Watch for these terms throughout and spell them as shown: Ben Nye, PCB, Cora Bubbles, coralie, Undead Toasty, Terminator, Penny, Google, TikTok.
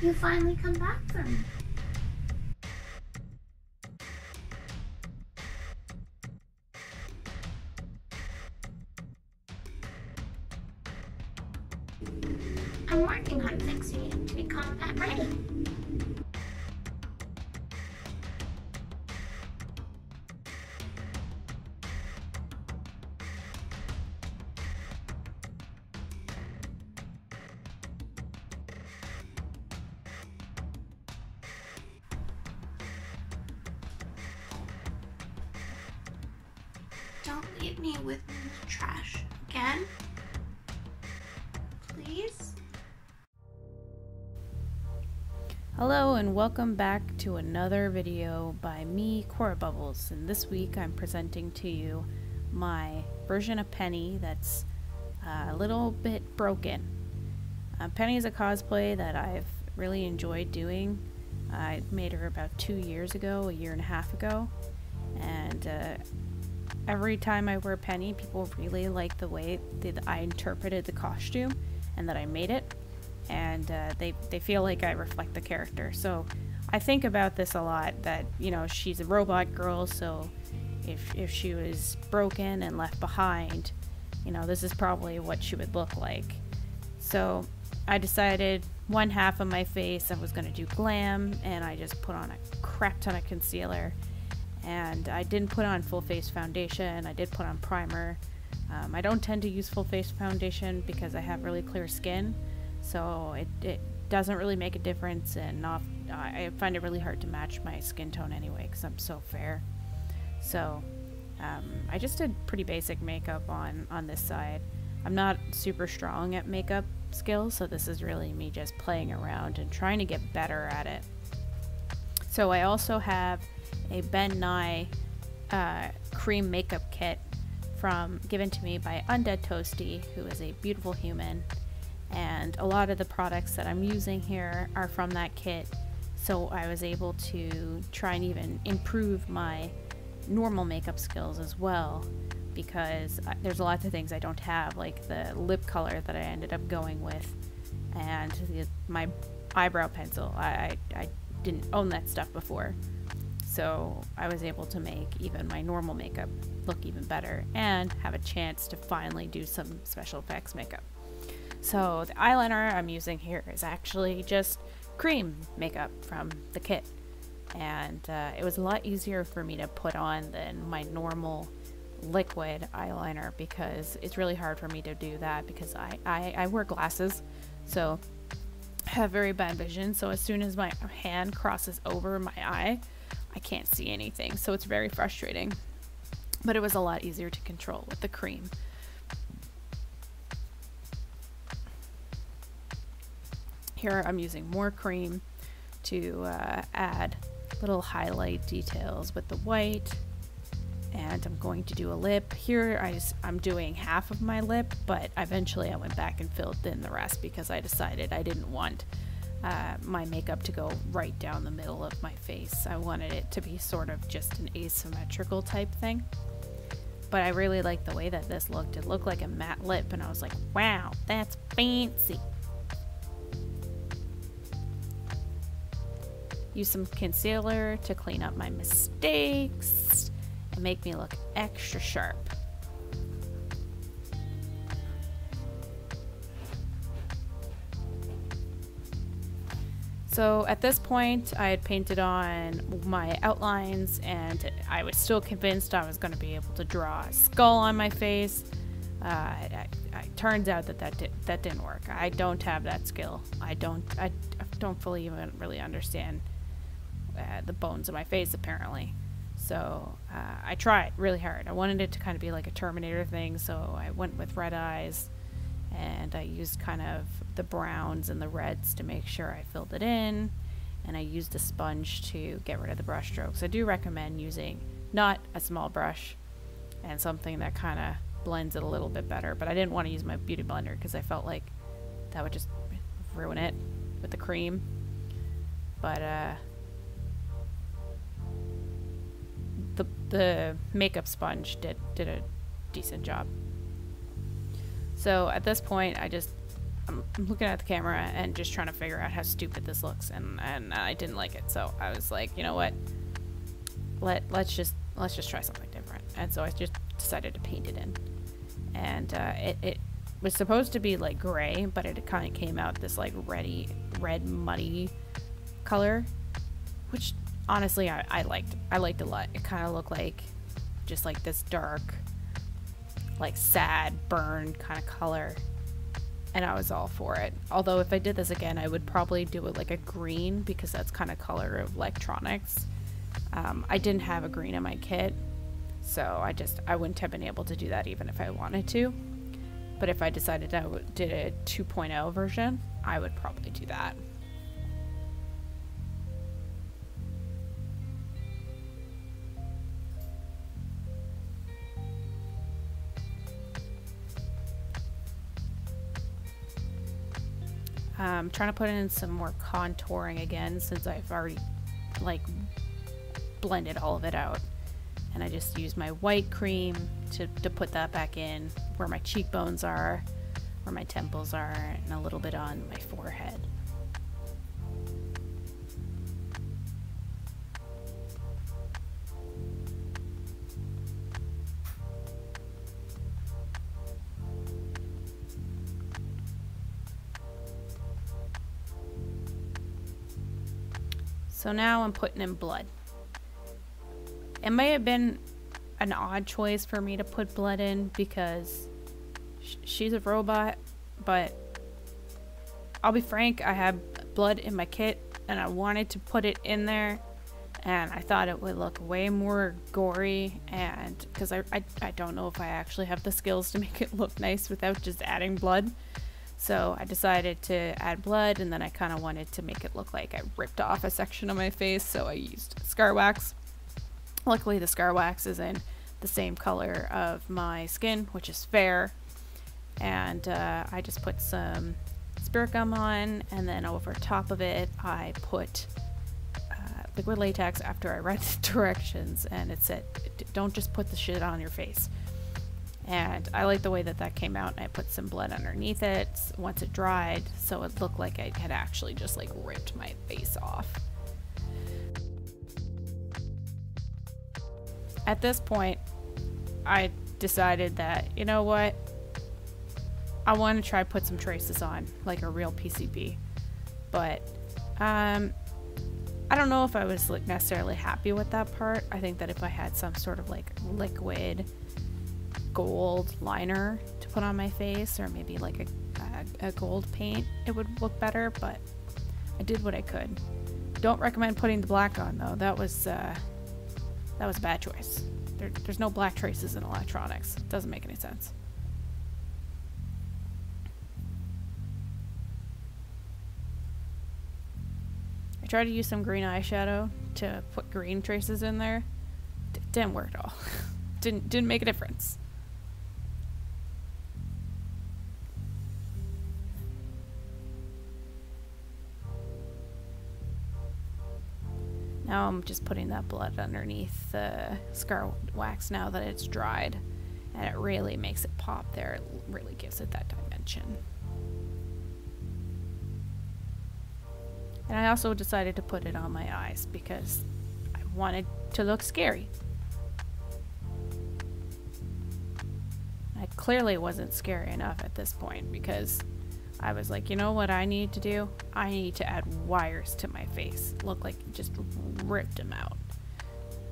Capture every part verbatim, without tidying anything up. you finally come back for me. I'm working on fixing it to be combat ready. Don't leave me with trash again, please. Hello and welcome back to another video by me, Cora Bubbles, and this week I'm presenting to you my version of Penny that's a little bit broken. Uh, Penny is a cosplay that I've really enjoyed doing. I made her about two years ago, a year and a half ago, and uh, every time I wear Penny, people really like the way that I interpreted the costume and that I made it. And uh, they, they feel like I reflect the character. So I think about this a lot, that, you know, she's a robot girl, so if, if she was broken and left behind, you know, this is probably what she would look like. So I decided one half of my face I was going to do glam, and I just put on a crap ton of concealer. And I didn't put on full face foundation, I did put on primer. Um, I don't tend to use full face foundation because I have really clear skin. So it, it doesn't really make a difference, and not, I find it really hard to match my skin tone anyway because I'm so fair. So um, I just did pretty basic makeup on, on this side. I'm not super strong at makeup skills, so this is really me just playing around and trying to get better at it. So I also have a Ben Nye uh, cream makeup kit from given to me by Undead Toasty, who is a beautiful human. And a lot of the products that I'm using here are from that kit, so I was able to try and even improve my normal makeup skills as well, because there's lots of things I don't have, like the lip color that I ended up going with, and the, my eyebrow pencil. I, I, I didn't own that stuff before, so I was able to make even my normal makeup look even better and have a chance to finally do some special effects makeup. So the eyeliner I'm using here is actually just cream makeup from the kit, and uh, it was a lot easier for me to put on than my normal liquid eyeliner, because it's really hard for me to do that because I, I, I wear glasses, so I have very bad vision, so as soon as my hand crosses over my eye, I can't see anything, so it's very frustrating. But it was a lot easier to control with the cream. Here I'm using more cream to uh, add little highlight details with the white, and I'm going to do a lip. Here I just, I'm doing half of my lip, but eventually I went back and filled in the rest because I decided I didn't want uh, my makeup to go right down the middle of my face. I wanted it to be sort of just an asymmetrical type thing. But I really liked the way that this looked. It looked like a matte lip, and I was like, wow, that's fancy. Use some concealer to clean up my mistakes and make me look extra sharp. So at this point, I had painted on my outlines, and I was still convinced I was going to be able to draw a skull on my face. Uh, I, I, it turns out that that, di that didn't work. I don't have that skill. I don't. I, I don't fully even really understand Uh, the bones of my face, apparently. So uh, I tried really hard. I wanted it to kind of be like a Terminator thing, so I went with red eyes, and I used kind of the browns and the reds to make sure I filled it in, and I used a sponge to get rid of the brush strokes. I do recommend using not a small brush and something that kind of blends it a little bit better, but I didn't want to use my beauty blender because I felt like that would just ruin it with the cream. But uh The, the makeup sponge did, did a decent job. So at this point, I just I'm looking at the camera and just trying to figure out how stupid this looks, and and I didn't like it, so I was like, you know what? Let let's just let's just try something different. And so I just decided to paint it in, and uh, it it was supposed to be like gray, but it kind of came out this like reddy, red muddy color, which honestly I, I liked. I liked a lot. It kind of looked like just like this dark, like sad, burned kind of color. And I was all for it. Although if I did this again, I would probably do it like a green, because that's kind of color of electronics. Um, I didn't have a green in my kit, so I just I wouldn't have been able to do that even if I wanted to. But if I decided I would, did a two point oh version, I would probably do that. I'm trying to put in some more contouring again, since I've already like blended all of it out, and I just use my white cream to, to put that back in where my cheekbones are, where my temples are, and a little bit on my forehead. So now I'm putting in blood. It may have been an odd choice for me to put blood in, because sh she's a robot, but I'll be frank, I had blood in my kit and I wanted to put it in there, and I thought it would look way more gory, and because I, I, I don't know if I actually have the skills to make it look nice without just adding blood. So I decided to add blood, and then I kind of wanted to make it look like I ripped off a section of my face, so I used scar wax. Luckily the scar wax is in the same color of my skin, which is fair, and uh, I just put some spirit gum on, and then over top of it I put uh, liquid latex after I read the directions, and it said don't just put the shit on your face. And I like the way that that came out, and I put some blood underneath it once it dried, so it looked like I had actually just like ripped my face off. At this point, I decided that, you know what, I want to try put some traces on, like a real P C B, but um, I don't know if I was like necessarily happy with that part. I think that if I had some sort of like liquid gold liner to put on my face, or maybe like a, a, a gold paint, it would look better, but I did what I could. Don't recommend putting the black on though. That was uh, that was a bad choice. There, there's no black traces in electronics. It doesn't make any sense. I tried to use some green eyeshadow to put green traces in there. D- didn't work at all. didn't didn't make a difference. Now I'm just putting that blood underneath the scar wax now that it's dried, and it really makes it pop there. It really gives it that dimension. And I also decided to put it on my eyes because I wanted to look scary. I clearly wasn't scary enough at this point, because I was like, you know what I need to do? I need to add wires to my face. Look like you just ripped them out.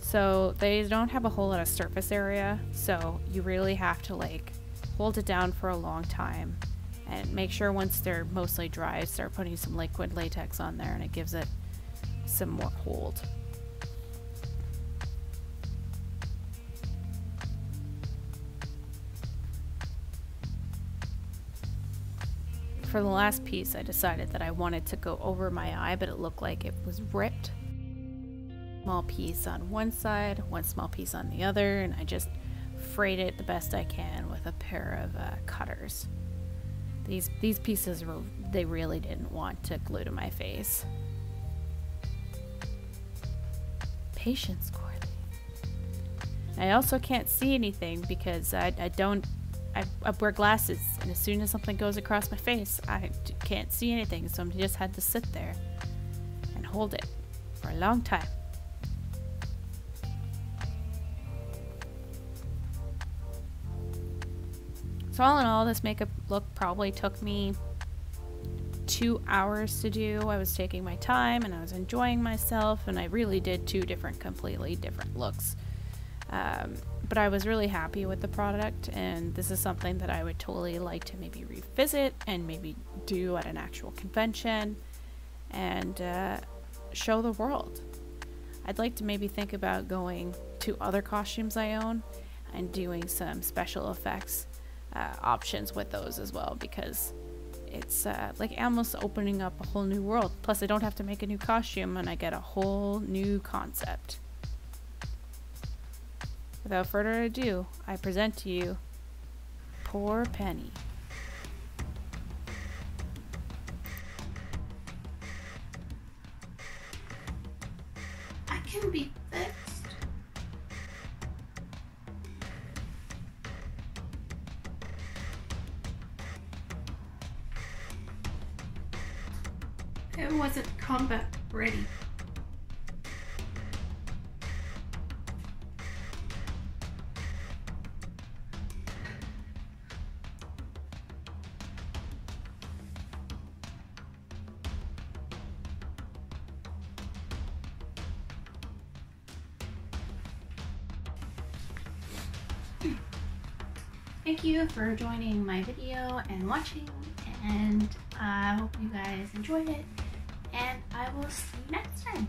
So they don't have a whole lot of surface area, so you really have to like hold it down for a long time, and make sure once they're mostly dry, start putting some liquid latex on there, and it gives it some more hold. For the last piece, I decided that I wanted to go over my eye, but it looked like it was ripped. Small piece on one side, one small piece on the other, and I just frayed it the best I can with a pair of uh, cutters. These these pieces were, they really didn't want to glue to my face. Patience, Coralie. I also can't see anything because I, I don't I, I wear glasses, and as soon as something goes across my face, I can't see anything, so I just had to sit there and hold it for a long time. So all in all, this makeup look probably took me two hours to do. I was taking my time and I was enjoying myself, and I really did two different, completely different looks. Um, but I was really happy with the product, and this is something that I would totally like to maybe revisit and maybe do at an actual convention and uh, show the world. I'd like to maybe think about going to other costumes I own and doing some special effects uh, options with those as well, because it's uh, like almost opening up a whole new world. Plus I don't have to make a new costume and I get a whole new concept. Without further ado, I present to you poor Penny. I can be fixed. It wasn't combat ready. Thank you for joining my video and watching, and I hope you guys enjoyed it, and I will see you next time.